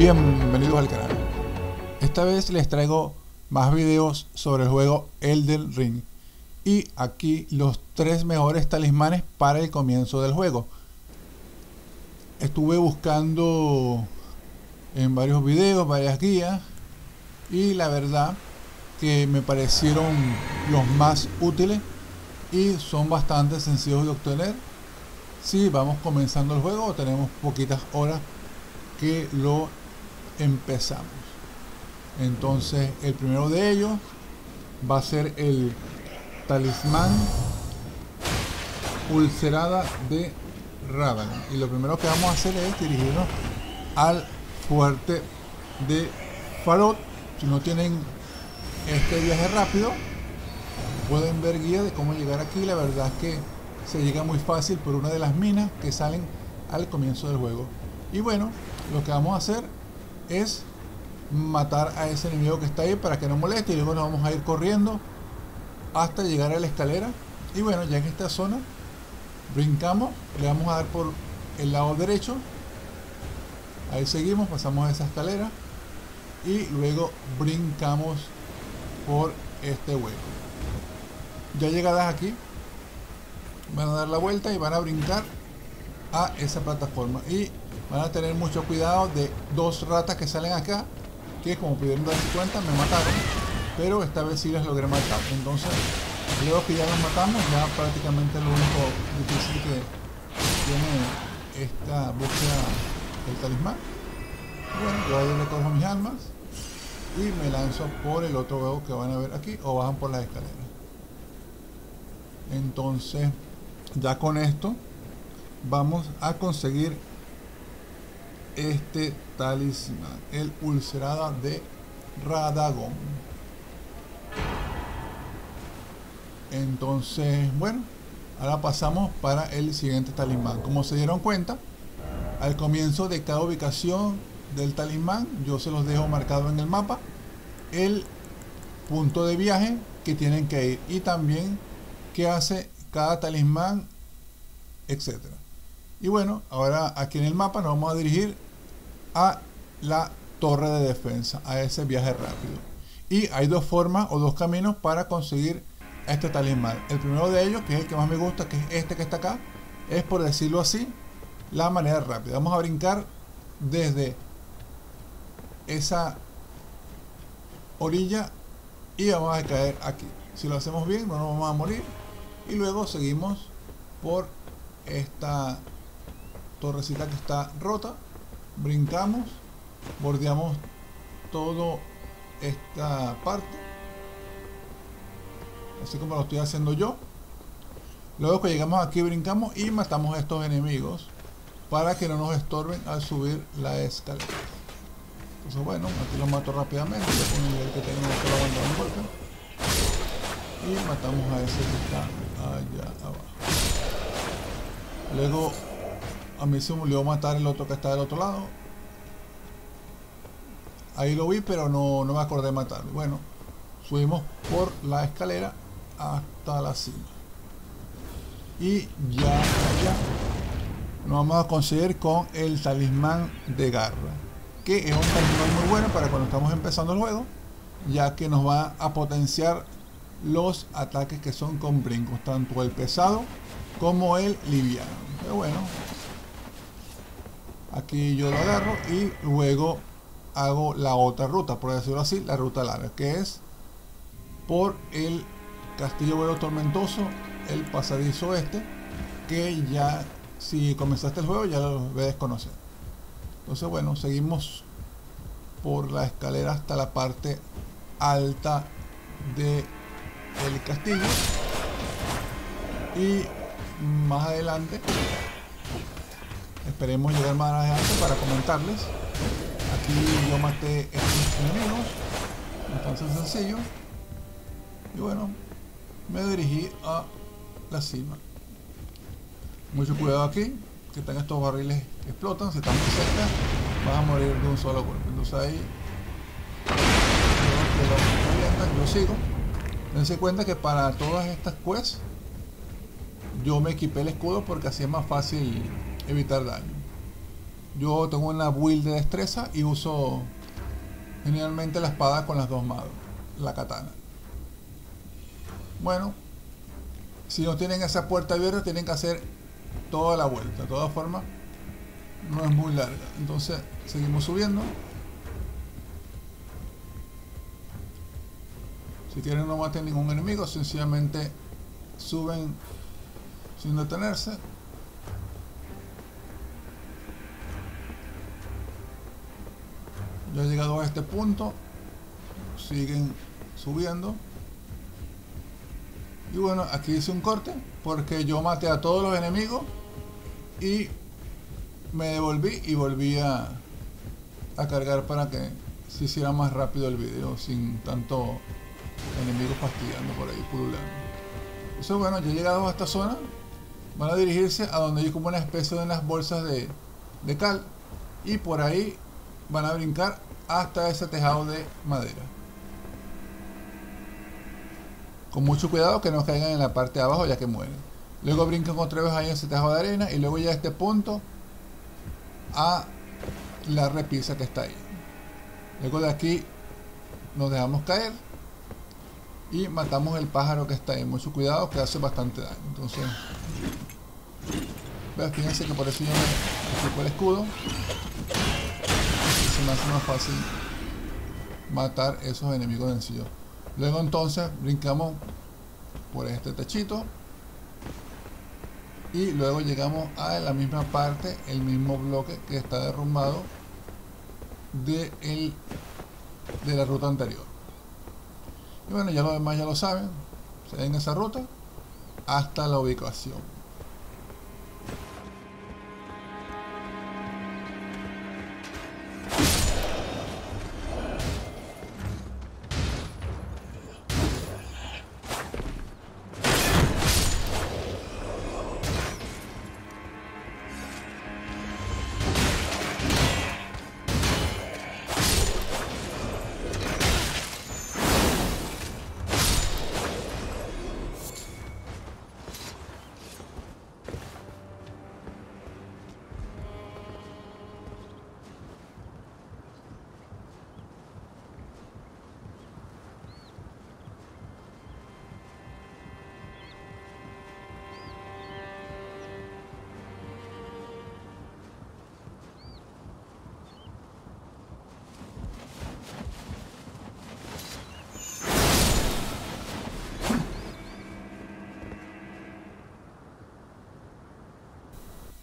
Bienvenidos al canal. Esta vez les traigo más videos sobre el juego Elden Ring y aquí los 3 mejores talismanes para el comienzo del juego. Estuve buscando en varios videos, varias guías, y la verdad que me parecieron los más útiles y son bastante sencillos de obtener. Si vamos comenzando el juego, tenemos poquitas horas que lo empezamos. Entonces el primero de ellos va a ser el talismán ulcerada de Radagon, y lo primero que vamos a hacer es dirigirnos al fuerte de Farod. Si no tienen este viaje rápido, pueden ver guía de cómo llegar aquí. La verdad es que se llega muy fácil por una de las minas que salen al comienzo del juego. Y bueno, lo que vamos a hacer es matar a ese enemigo que está ahí para que no moleste, y luego nos vamos a ir corriendo hasta llegar a la escalera. Y bueno, ya en esta zona brincamos, le vamos a dar por el lado derecho, ahí seguimos, pasamos a esa escalera y luego brincamos por este hueco. Ya llegadas aquí van a dar la vuelta y van a brincar a esa plataforma, y van a tener mucho cuidado de 2 ratas que salen acá, que como pudieron darse cuenta me mataron, pero esta vez sí las logré matar. Entonces luego que ya las matamos, ya prácticamente lo único difícil que tiene esta búsqueda del talismán. Bueno, yo ahí recojo mis almas y me lanzo por el otro huevo que van a ver aquí, o bajan por las escaleras. Entonces ya con esto vamos a conseguir este talismán, el ulcerada de Radagon. Entonces bueno, ahora pasamos para el siguiente talismán. Como se dieron cuenta, al comienzo de cada ubicación del talismán yo se los dejo marcado en el mapa el punto de viaje que tienen que ir, y también qué hace cada talismán, etcétera. Y bueno, ahora aquí en el mapa nos vamos a dirigir a la torre de defensa, a ese viaje rápido. Y hay 2 formas o 2 caminos para conseguir este talismán. El primero de ellos, que es el que más me gusta, que es este que está acá, es, por decirlo así, la manera rápida. Vamos a brincar desde esa orilla y vamos a caer aquí. Si lo hacemos bien no nos vamos a morir, y luego seguimos por esta torrecita que está rota, brincamos, bordeamos toda esta parte, así como lo estoy haciendo yo. Luego que llegamos aquí brincamos y matamos a estos enemigos para que no nos estorben al subir la escalera. Entonces bueno, aquí lo mato rápidamente con el nivel que tenemos, que lo aguantar un golpe, y matamos a ese que está allá abajo. Luego a mí se me olvidó matar el otro que está del otro lado. Ahí lo vi, pero no me acordé de matarlo. Bueno, subimos por la escalera hasta la cima. Y ya allá nos vamos a conseguir con el talismán de garra, que es un talismán muy bueno para cuando estamos empezando el juego, ya que nos va a potenciar los ataques que son con brincos, tanto el pesado como el liviano. Pero bueno, aquí yo lo agarro y luego hago la otra ruta, por decirlo así, la ruta larga, que es por el Castillo Vuelo Tormentoso, el pasadizo este, que ya si comenzaste el juego ya lo debes conocer. Entonces bueno, seguimos por la escalera hasta la parte alta del castillo, y más adelante esperemos llegar más adelante para comentarles. Aquí yo maté a estos enemigos, bastante sencillo, y bueno, me dirigí a la cima. Mucho cuidado aquí, que están estos barriles que explotan, si están muy cerca vas a morir de un solo golpe. Entonces ahí yo sigo. Dense cuenta que para todas estas quests yo me equipé el escudo porque así es más fácil evitar daño. Yo tengo una build de destreza y uso generalmente la espada con las dos manos, la katana. Bueno, si no tienen esa puerta abierta, tienen que hacer toda la vuelta. De todas formas, no es muy larga. Entonces, seguimos subiendo. Si quieren, no maten ningún enemigo, sencillamente suben sin detenerse. Ya he llegado a este punto, siguen subiendo. Y bueno, aquí hice un corte porque yo maté a todos los enemigos y me devolví y volví a cargar para que se hiciera más rápido el video sin tanto enemigos fastidiando por ahí, pululando. Entonces bueno, yo he llegado a esta zona, van a dirigirse a donde hay como una especie de unas bolsas de cal y por ahí van a brincar hasta ese tejado de madera. Con mucho cuidado que no caigan en la parte de abajo ya que mueren. Luego brincan otra vez ahí en ese tejado de arena y luego ya a este punto a la repisa que está ahí. Luego de aquí nos dejamos caer y matamos el pájaro que está ahí. Mucho cuidado que hace bastante daño. Entonces, pues fíjense que por eso yo me equipo el escudo. Me hace más fácil matar esos enemigos sencillos. Luego entonces brincamos por este techito y luego llegamos a la misma parte, el mismo bloque que está derrumbado de la ruta anterior. Y bueno, ya los demás ya lo saben, se ven esa ruta hasta la ubicación.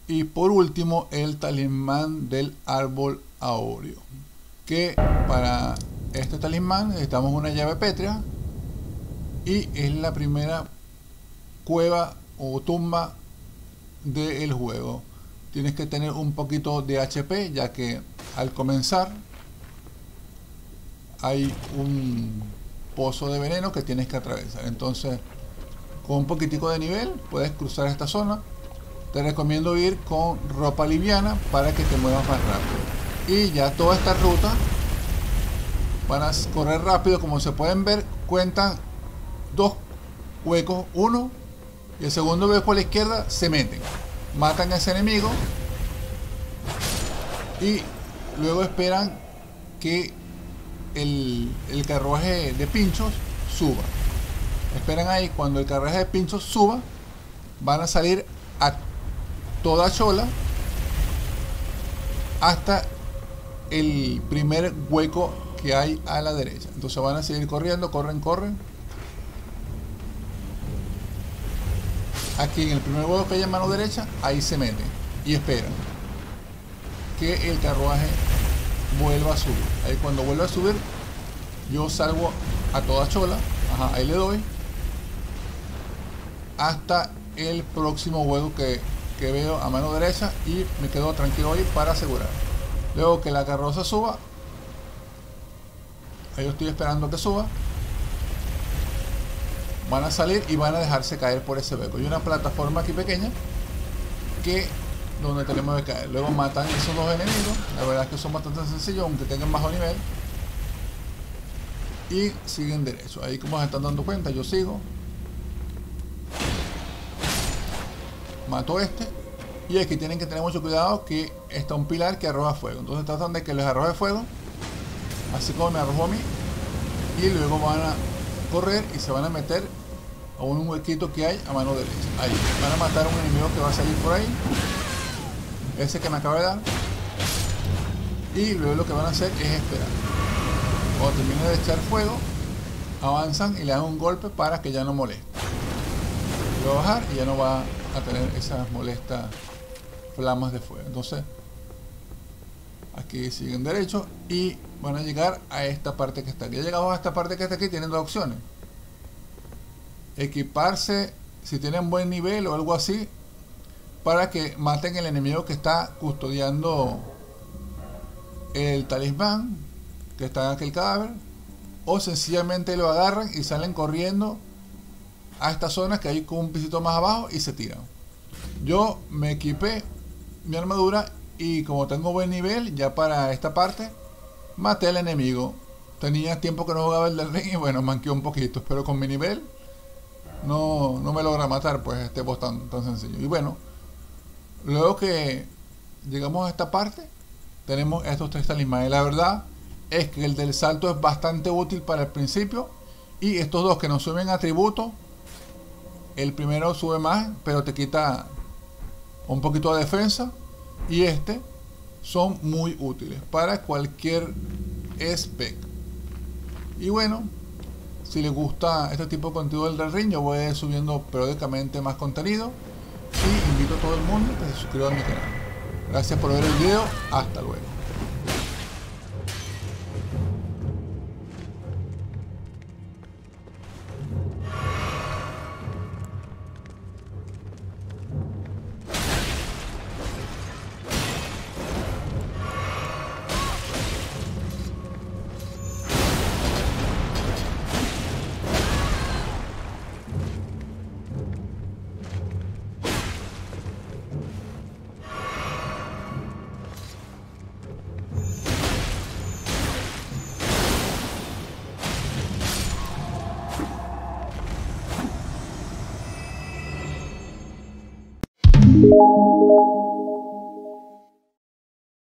Y por último, el talismán del árbol áureo, que para este talismán necesitamos una llave pétrea y es la primera cueva o tumba del juego. Tienes que tener un poquito de HP ya que al comenzar hay un pozo de veneno que tienes que atravesar. Entonces, con un poquitico de nivel puedes cruzar esta zona. Te recomiendo ir con ropa liviana para que te muevas más rápido. Y ya toda esta ruta van a correr rápido. Como se pueden ver, cuentan dos huecos. Uno y el segundo hueco a la izquierda se meten. Matan a ese enemigo. Y luego esperan que el carruaje de pinchos suba. Esperan ahí. Cuando el carruaje de pinchos suba, van a salir a toda chola hasta el primer hueco que hay a la derecha. Entonces van a seguir corriendo, corren. Aquí en el primer hueco que hay a mano derecha, ahí se meten y esperan que el carruaje vuelva a subir. Ahí cuando vuelva a subir, yo salgo a toda chola, ahí le doy hasta el próximo hueco que veo a mano derecha y me quedo tranquilo ahí para asegurar. Luego que la carroza suba, ahí yo estoy esperando que suba, van a salir y van a dejarse caer por ese hueco. Hay una plataforma aquí pequeña que donde tenemos que caer. Luego matan esos dos enemigos, la verdad es que son bastante sencillos aunque tengan bajo nivel, y siguen derecho. Ahí como se están dando cuenta, yo sigo. Mato este Y aquí tienen que tener mucho cuidado que está un pilar que arroja fuego. Entonces tratan de que les arroje fuego, así como me arrojó a mí. Y luego van a correr y se van a meter a un huequito que hay a mano derecha. Ahí, van a matar a un enemigo que va a salir por ahí. Ese que me acaba de dar. Y luego lo que van a hacer es esperar. Cuando termine de echar fuego, avanzan y le dan un golpe para que ya no moleste. Lo va a bajar y ya no va a tener esas molestas flamas de fuego. Entonces, aquí siguen derecho y van a llegar a esta parte que está aquí. Ya llegamos a esta parte que está aquí, tienen dos opciones. Equiparse, si tienen buen nivel o algo así, para que maten el enemigo que está custodiando el talismán, que está en aquel cadáver, o sencillamente lo agarran y salen corriendo a esta zona que hay con un pisito más abajo y se tiran. Yo me equipé mi armadura y como tengo buen nivel ya para esta parte, maté al enemigo. Tenía tiempo que no jugaba el Elden Ring y bueno, manqué un poquito, pero con mi nivel no me logra matar pues este boss tan sencillo. Y bueno, luego que llegamos a esta parte tenemos estos tres talismanes. La verdad es que el del salto es bastante útil para el principio y estos dos que nos suben atributos. El primero sube más, pero te quita un poquito de defensa. Y este son muy útiles para cualquier spec. Y bueno, si les gusta este tipo de contenido del Ring, yo voy a ir subiendo periódicamente más contenido. Y invito a todo el mundo a que se suscriba a mi canal. Gracias por ver el video. Hasta luego.